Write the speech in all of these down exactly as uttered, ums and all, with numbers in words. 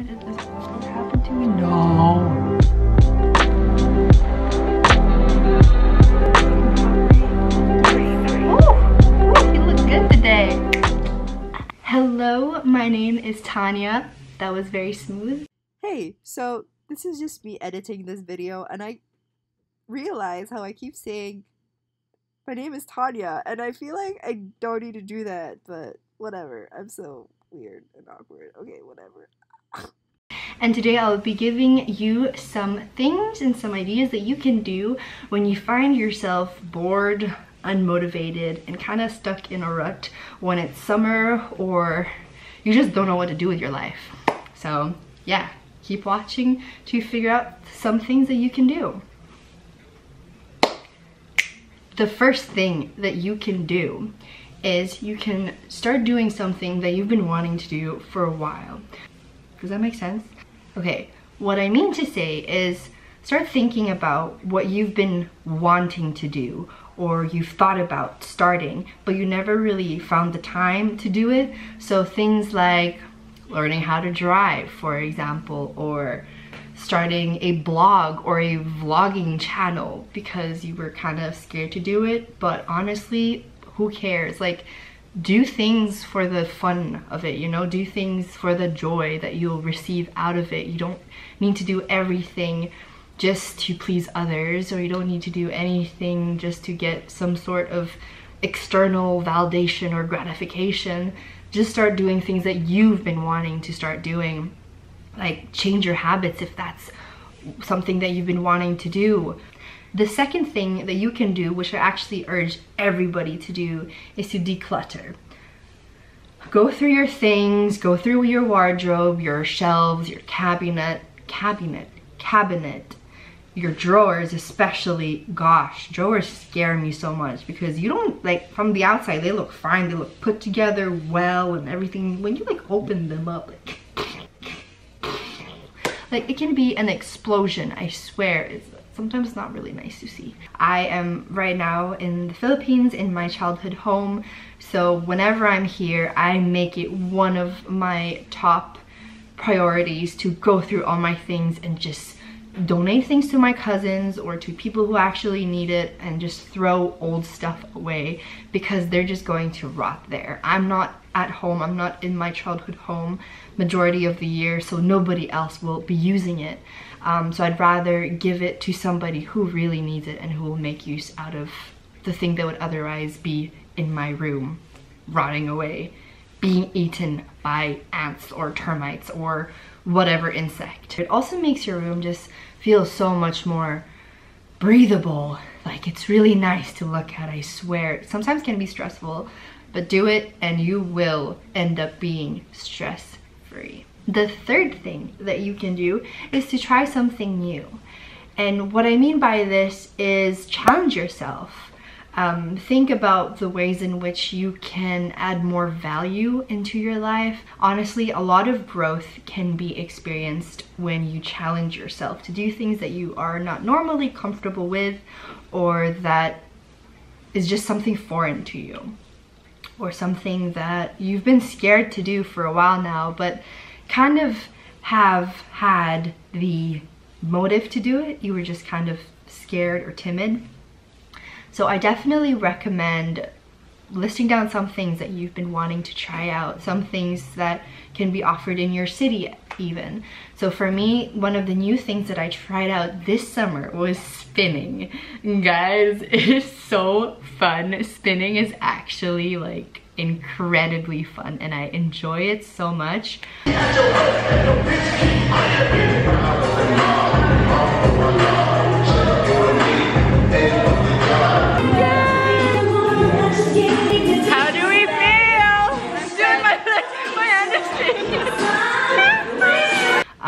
Why did this what happened to me? No. Hello, my name is Tanya. That was very smooth. Hey, so this is just me editing this video, and I realize how I keep saying my name is Tanya, and I feel like I don't need to do that, but whatever. I'm so weird and awkward. Okay, whatever. And today I'll be giving you some things and some ideas that you can do when you find yourself bored, unmotivated, and kind of stuck in a rut when it's summer or you just don't know what to do with your life. So yeah, keep watching to figure out some things that you can do. The first thing that you can do is you can start doing something that you've been wanting to do for a while. Does that make sense? Okay, what I mean to say is start thinking about what you've been wanting to do or you've thought about starting, but you never really found the time to do it. So things like learning how to drive, for example, or starting a blog or a vlogging channel because you were kind of scared to do it. But honestly, who cares? Like, do things for the fun of it, you know? Do things for the joy that you'll receive out of it. You don't need to do everything just to please others, or you don't need to do anything just to get some sort of external validation or gratification. Just start doing things that you've been wanting to start doing. Like, change your habits if that's something that you've been wanting to do. The second thing that you can do, which I actually urge everybody to do, is to declutter. Go through your things, go through your wardrobe, your shelves, your cabinet, cabinet, cabinet. Your drawers especially. Gosh, drawers scare me so much because you don't, like, from the outside they look fine, they look put together well and everything. When you like open them up, like, like it can be an explosion, I swear. It's sometimes not really nice to see. I am right now in the Philippines in my childhood home, so whenever I'm here I make it one of my top priorities to go through all my things and just donate things to my cousins or to people who actually need it, and just throw old stuff away because they're just going to rot there. I'm not at home, I'm not in my childhood home majority of the year, so nobody else will be using it. Um, so I'd rather give it to somebody who really needs it and who will make use out of the thing that would otherwise be in my room, rotting away, being eaten by ants or termites or whatever insect. It also makes your room just feel so much more breathable. Like, it's really nice to look at, I swear. It sometimes can be stressful, but do it and you will end up being stress-free. The third thing that you can do is to try something new. And what I mean by this is challenge yourself. Um, think about the ways in which you can add more value into your life. Honestly, a lot of growth can be experienced when you challenge yourself to do things that you are not normally comfortable with, or that is just something foreign to you, or something that you've been scared to do for a while now, but kind of have had the motive to do it. You were just kind of scared or timid. So I definitely recommend listing down some things that you've been wanting to try out, some things that can be offered in your city even. So for me, one of the new things that I tried out this summer was spinning. Guys, it is so fun. Spinning is actually like incredibly fun and I enjoy it so much.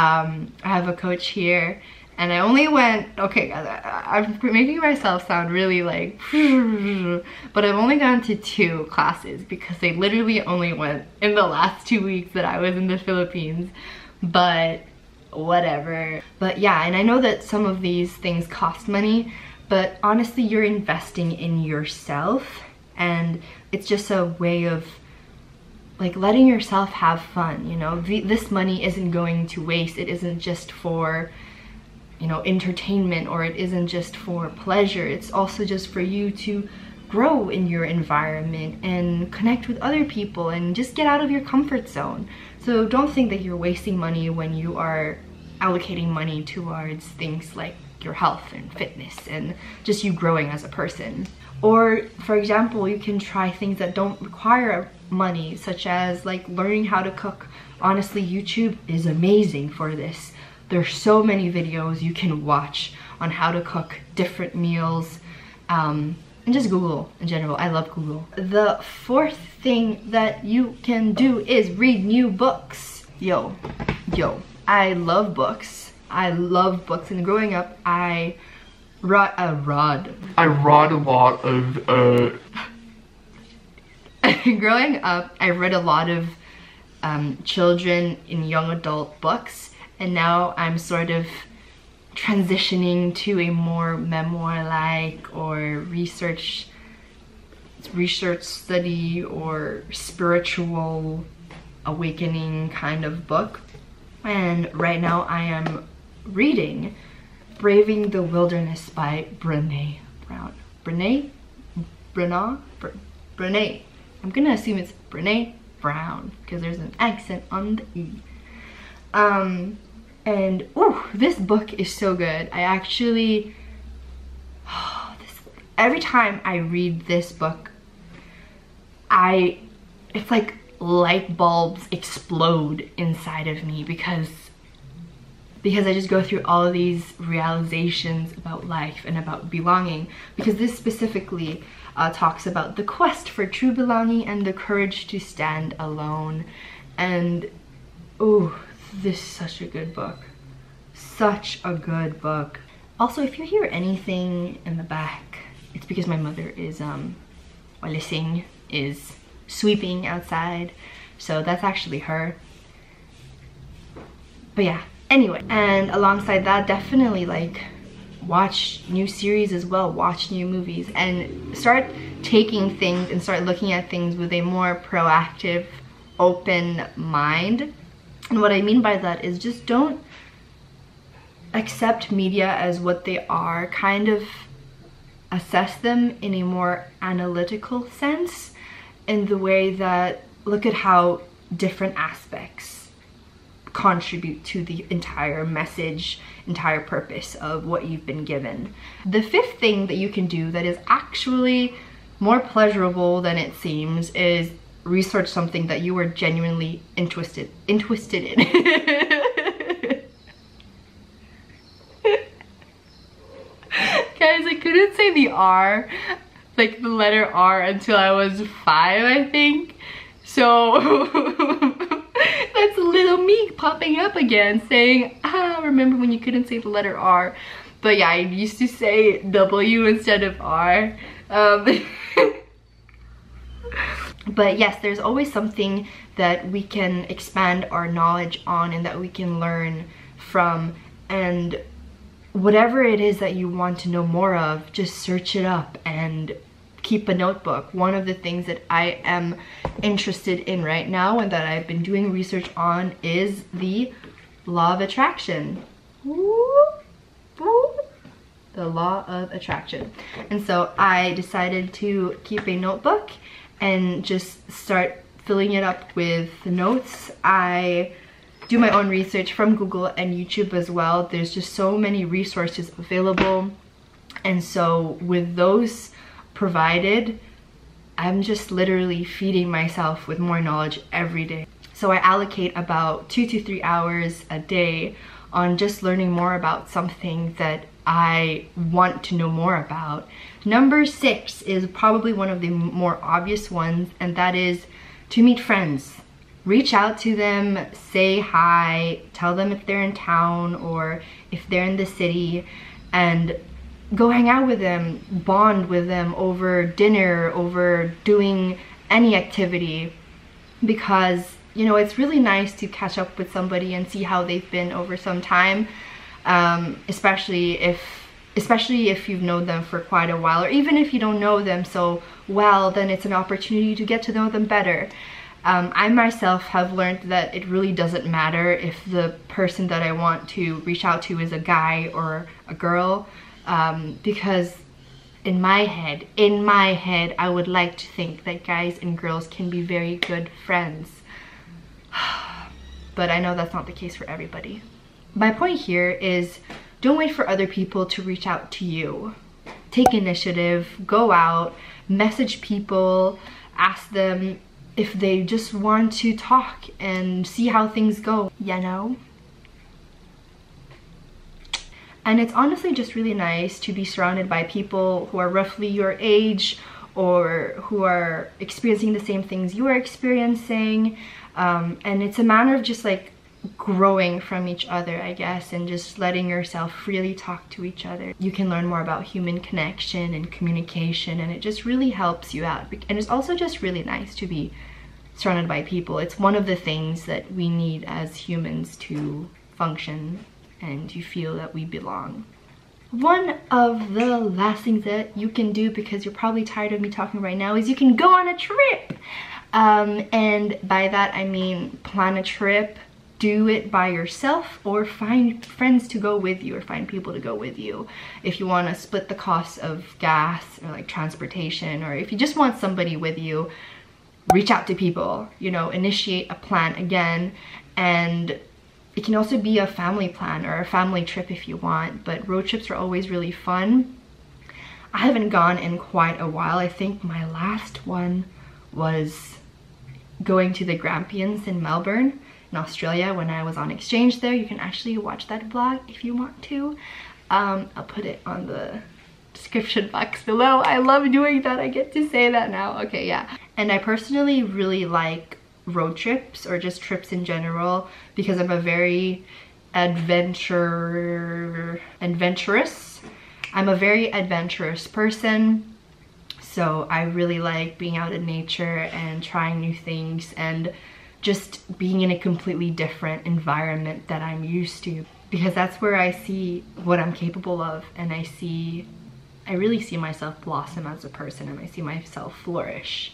Um, I have a coach here and I only went, okay, I, I'm making myself sound really like, but I've only gone to two classes because they literally only went in the last two weeks that I was in the Philippines, but whatever. But yeah, and I know that some of these things cost money, but honestly, you're investing in yourself and it's just a way of like letting yourself have fun, you know. The, this money isn't going to waste. It isn't just for, you know, entertainment, or it isn't just for pleasure. It's also just for you to grow in your environment and connect with other people and just get out of your comfort zone. So don't think that you're wasting money when you are allocating money towards things like your health and fitness and just you growing as a person. Or for example, you can try things that don't require money, such as like learning how to cook. Honestly, YouTube is amazing for this. There's so many videos you can watch on how to cook different meals, um, and just Google in general. I love Google. The fourth thing that you can do is read new books. Yo, yo, I love books. I love books, and growing up, I read a rod. I read a lot of. Uh... growing up, I read a lot of um, children and young adult books. And now I'm sort of transitioning to a more memoir-like or research, research study or spiritual awakening kind of book. And right now I am reading Braving the Wilderness by Brené Brown. Brené? Brené? Brené. I'm gonna assume it's Brené Brown because there's an accent on the E. Um... And, ooh, this book is so good. I actually, oh, this, every time I read this book, I, it's like light bulbs explode inside of me because, because I just go through all of these realizations about life and about belonging. Because this specifically uh, talks about the quest for true belonging and the courage to stand alone. And, ooh, this is such a good book. Such a good book. Also, if you hear anything in the back, it's because my mother is, um, walising, is sweeping outside. So that's actually her. But yeah, anyway. And alongside that, definitely like watch new series as well, watch new movies, and start taking things and start looking at things with a more proactive, open mind. And what I mean by that is just don't accept media as what they are. Kind of assess them in a more analytical sense, in the way that look at how different aspects contribute to the entire message, entire purpose of what you've been given. The fifth thing that you can do that is actually more pleasurable than it seems is research something that you are genuinely interested interested in. Guys, I couldn't say the R, like the letter R, until I was five, I think. So that's little me popping up again saying, ah, remember when you couldn't say the letter R? But yeah, I used to say W instead of R. Um, But yes, there's always something that we can expand our knowledge on and that we can learn from. And whatever it is that you want to know more of, just search it up and keep a notebook. One of the things that I am interested in right now and that I've been doing research on is the law of attraction. The law of attraction. And so I decided to keep a notebook and just start filling it up with notes. I do my own research from Google and YouTube as well. There's just so many resources available. And so with those provided, I'm just literally feeding myself with more knowledge every day. So I allocate about two to three hours a day on just learning more about something that I want to know more about. Number six is probably one of the more obvious ones, and that is to meet friends. Reach out to them, say hi, tell them if they're in town or if they're in the city, and go hang out with them, bond with them over dinner, over doing any activity, because, you know, it's really nice to catch up with somebody and see how they've been over some time, um, especially if Especially if you've known them for quite a while, or even if you don't know them so well, then it's an opportunity to get to know them better. Um, I myself have learned that it really doesn't matter if the person that I want to reach out to is a guy or a girl, um, because in my head, in my head, I would like to think that guys and girls can be very good friends. But I know that's not the case for everybody. My point here is, don't wait for other people to reach out to you. Take initiative, go out, message people, ask them if they just want to talk and see how things go, you know? And it's honestly just really nice to be surrounded by people who are roughly your age or who are experiencing the same things you are experiencing. Um, and it's a matter of just like growing from each other, I guess, and just letting yourself freely talk to each other. You can learn more about human connection and communication, and it just really helps you out. And it's also just really nice to be surrounded by people. It's one of the things that we need as humans to function and to feel that we belong. One of the last things that you can do, because you're probably tired of me talking right now, is you can go on a trip. Um, and by that I mean plan a trip. Do it by yourself, or find friends to go with you, or find people to go with you. If you want to split the cost of gas or like transportation, or if you just want somebody with you, reach out to people, you know, initiate a plan again. And it can also be a family plan or a family trip if you want, but road trips are always really fun. I haven't gone in quite a while. I think my last one was going to the Grampians in Melbourne, in Australia, when I was on exchange there. You can actually watch that vlog if you want to. Um, I'll put it on the description box below. I love doing that. I get to say that now. Okay, yeah. And I personally really like road trips, or just trips in general, because I'm a very adventure... adventurous? I'm a very adventurous person. So I really like being out in nature and trying new things, and just being in a completely different environment that I'm used to, because that's where I see what I'm capable of, and I see, I really see myself blossom as a person, and I see myself flourish.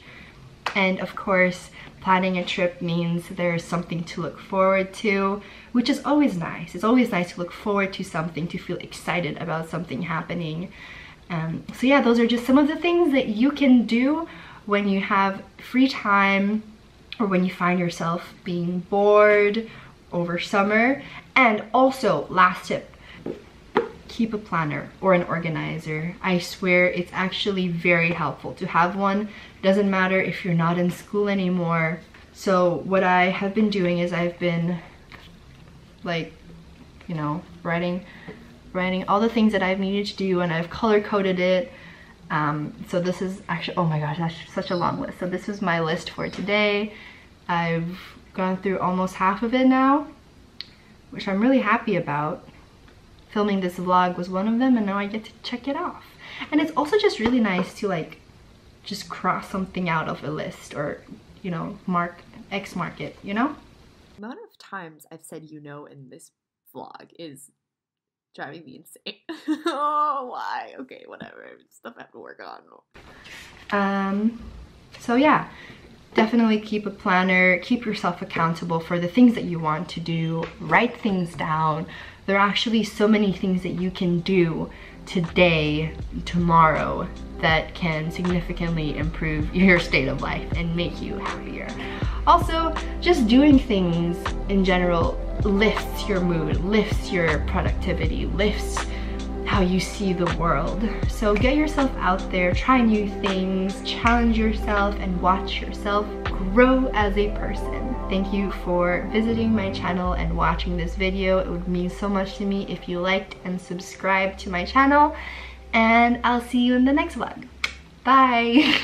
And of course, planning a trip means there's something to look forward to, which is always nice. It's always nice to look forward to something, to feel excited about something happening. Um, so yeah, those are just some of the things that you can do when you have free time, or when you find yourself being bored over summer. And also, last tip, keep a planner or an organizer. I swear it's actually very helpful to have one. Doesn't matter if you're not in school anymore. So what I have been doing is I've been like, you know, writing, writing all the things that I've needed to do, and I've color coded it. Um, so this is actually, oh my gosh, that's such a long list. So this is my list for today. I've gone through almost half of it now, which I'm really happy about. Filming this vlog was one of them, and now I get to check it off. And it's also just really nice to like just cross something out of a list, or, you know, mark, X mark it, you know? The amount of times I've said you know in this vlog is driving me insane. Oh, why? Okay, whatever. Stuff I have to work on. Um, so yeah, definitely keep a planner. Keep yourself accountable for the things that you want to do. Write things down. There are actually so many things that you can do today, tomorrow, that can significantly improve your state of life and make you happier. Also, just doing things in general lifts your mood, lifts your productivity, lifts how you see the world. So get yourself out there, try new things, challenge yourself, and watch yourself grow as a person. Thank you for visiting my channel and watching this video. It would mean so much to me if you liked and subscribed to my channel, and I'll see you in the next vlog. Bye!